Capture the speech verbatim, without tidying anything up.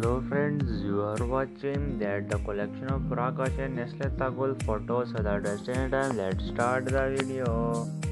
Hello friends, you are watching that the collection of Burak and Neslihan Atagul photos at the destination time. Let's start the video.